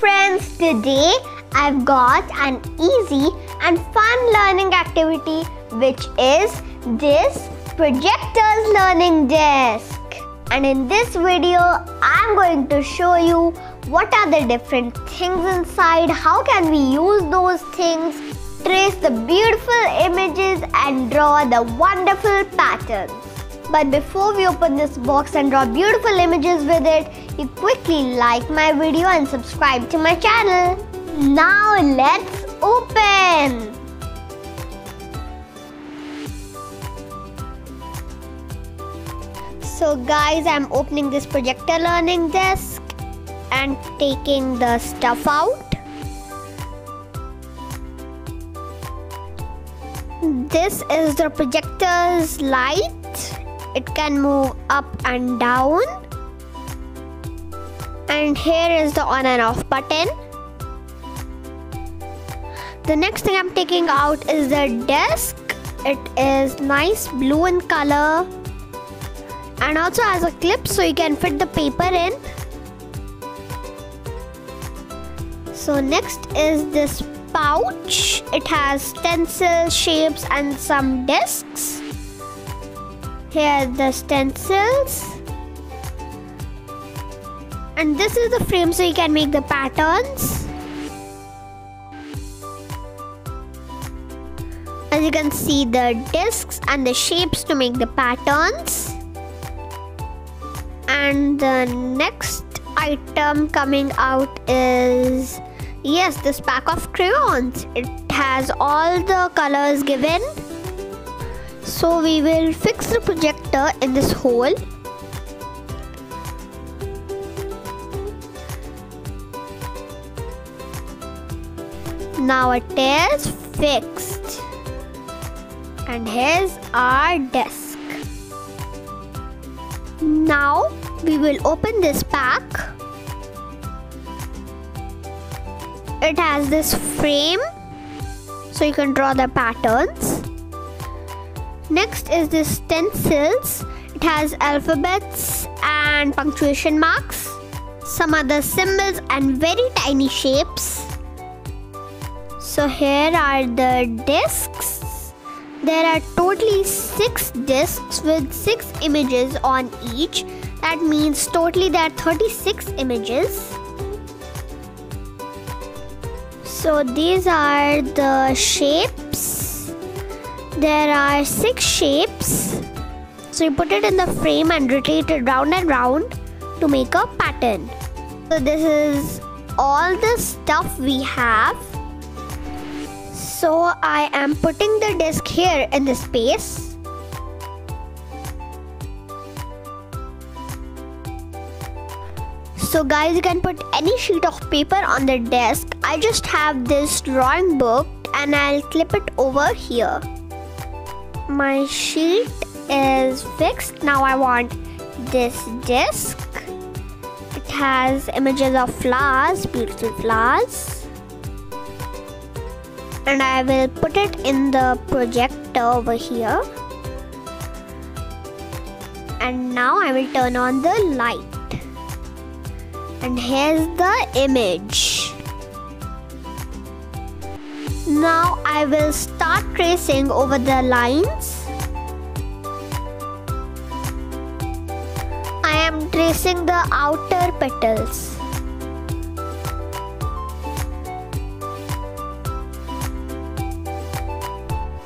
friends, today I've got an easy and fun learning activity, which is this projector's learning desk. And in this video, I'm going to show you what are the different things inside, how can we use those things, trace the beautiful images and draw the wonderful patterns. But before we open this box and draw beautiful images with it, you quickly like my video and subscribe to my channel. Now let's open! So guys, I'm opening this projector learning desk and taking the stuff out. This is the projector's light. It can move up and down. And here is the on and off button. The next thing I'm taking out is the desk. It is nice blue in color and also has a clip so you can fit the paper in. So next is this pouch. It has stencil shapes and some discs. Here are the stencils, and this is the frame so you can make the patterns. As you can see, the discs and the shapes to make the patterns. And the next item coming out is, yes, this pack of crayons. It has all the colors given. So we will fix the projector in this hole. Now it is fixed. And here's our desk. Now we will open this pack. It has this frame, so you can draw the patterns. Next is the stencils. It has alphabets and punctuation marks, some other symbols and very tiny shapes. So here are the discs. There are totally 6 discs with 6 images on each. That means totally there are 36 images. So these are the shapes. There are 6 shapes, so you put it in the frame and rotate it round and round to make a pattern. So this is all the stuff we have. So I am putting the disc here in the space. So guys, you can put any sheet of paper on the desk. I just have this drawing book and I'll clip it over here. My sheet is fixed. Now I want this disc. It has images of flowers, beautiful flowers. And I will put it in the projector over here. And now I will turn on the light. And here's the image. Now I will start tracing over the lines. I am tracing the outer petals.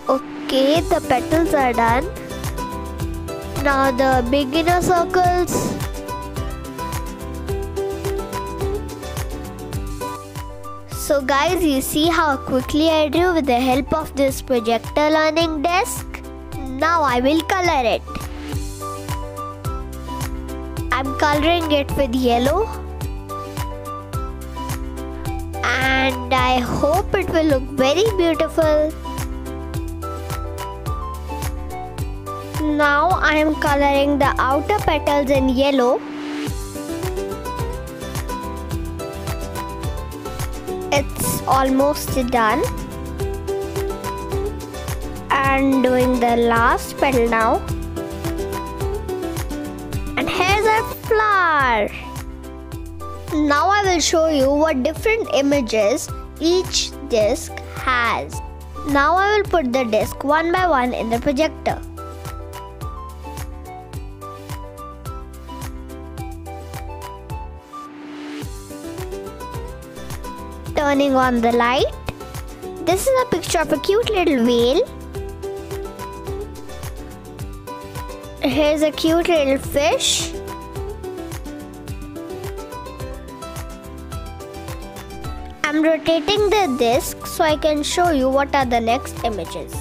Okay, the petals are done. Now the beginner circles. So guys, you see how quickly I drew with the help of this projector learning desk. Now I will color it. I'm coloring it with yellow. And I hope it will look very beautiful. Now I am coloring the outer petals in yellow. It's almost done. And doing the last petal now. And here's our flower. Now I will show you what different images each disc has. Now I will put the disc one by one in the projector. Turning on the light. This is a picture of a cute little whale. Here's a cute little fish. I'm rotating the disc so I can show you what are the next images.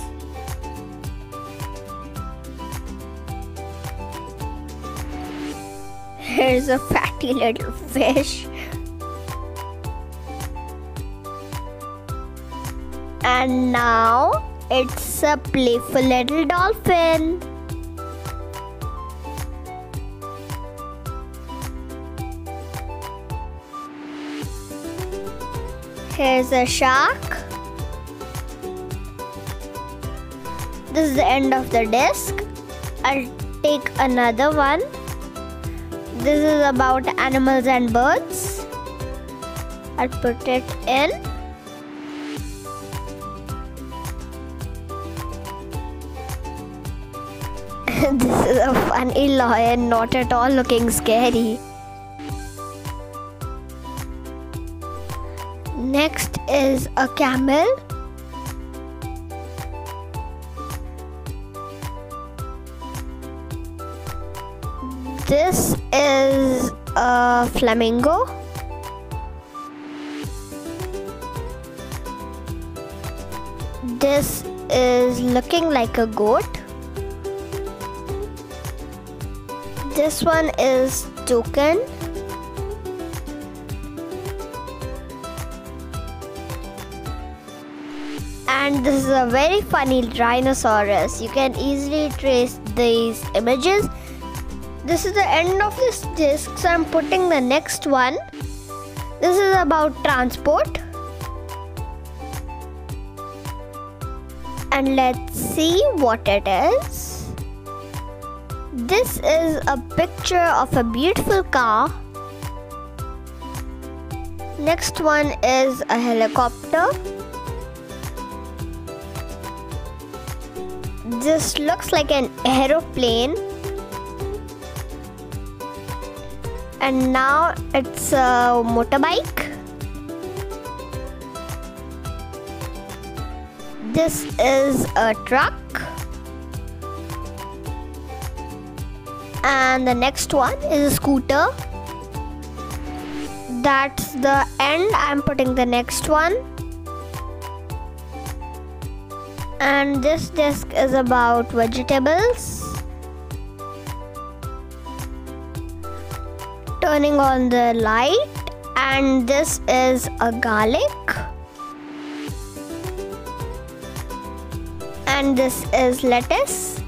Here's a fatty little fish. And now it's a playful little dolphin. Here's a shark. This is the end of the disc. I'll take another one. This is about animals and birds. I'll put it in. This is a funny lion, not at all looking scary. Next is a camel. This is a flamingo. This is looking like a goat. This one is toucan. And this is a very funny rhinoceros. You can easily trace these images. This is the end of this disc, so I'm putting the next one. This is about transport. And let's see what it is. This is a picture of a beautiful car. Next one is a helicopter. This looks like an aeroplane. And now it's a motorbike. This is a truck. And the next one is a scooter. That's the end. I'm putting the next one. And this disc is about vegetables. Turning on the light, and this is a garlic. And this is lettuce.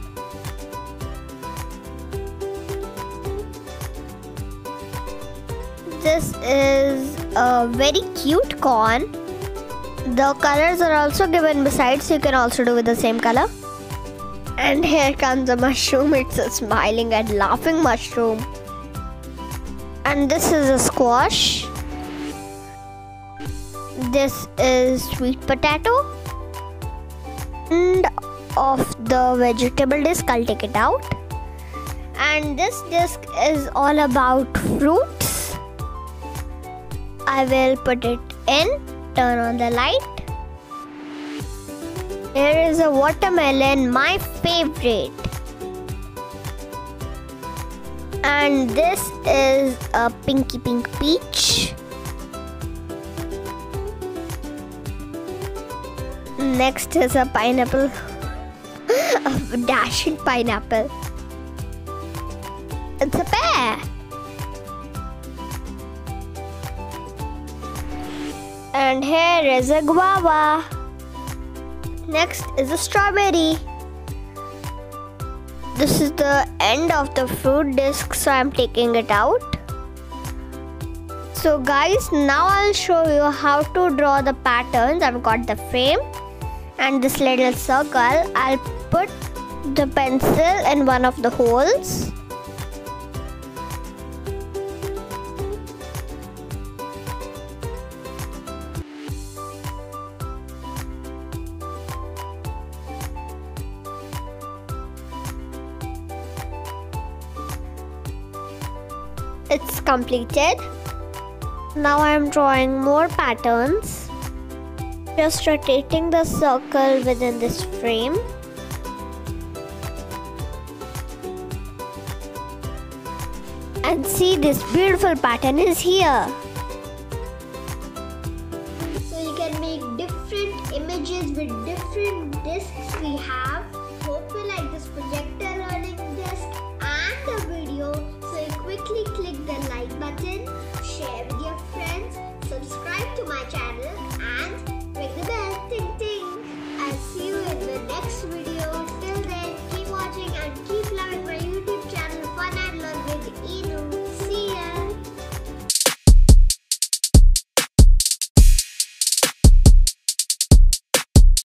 This is a very cute corn. The colors are also given besides, so you can also do with the same color. And here comes a mushroom. It's a smiling and laughing mushroom. And this is a squash. This is sweet potato. End of the vegetable disc, I'll take it out. And this disc is all about fruits. I will put it in. Turn on the light. Here is a watermelon, my favorite. And this is a pinky pink peach. Next is a pineapple. A dashing pineapple. It's a pear. And here is a guava. Next is a strawberry. This is the end of the fruit disc, so I'm taking it out. So guys, now I'll show you how to draw the patterns. I've got the frame and this little circle. I'll put the pencil in one of the holes. It's completed. Now I am drawing more patterns. Just rotating the circle within this frame. And see, this beautiful pattern is here. So you can make different images with different discs we have. Hope you like this project.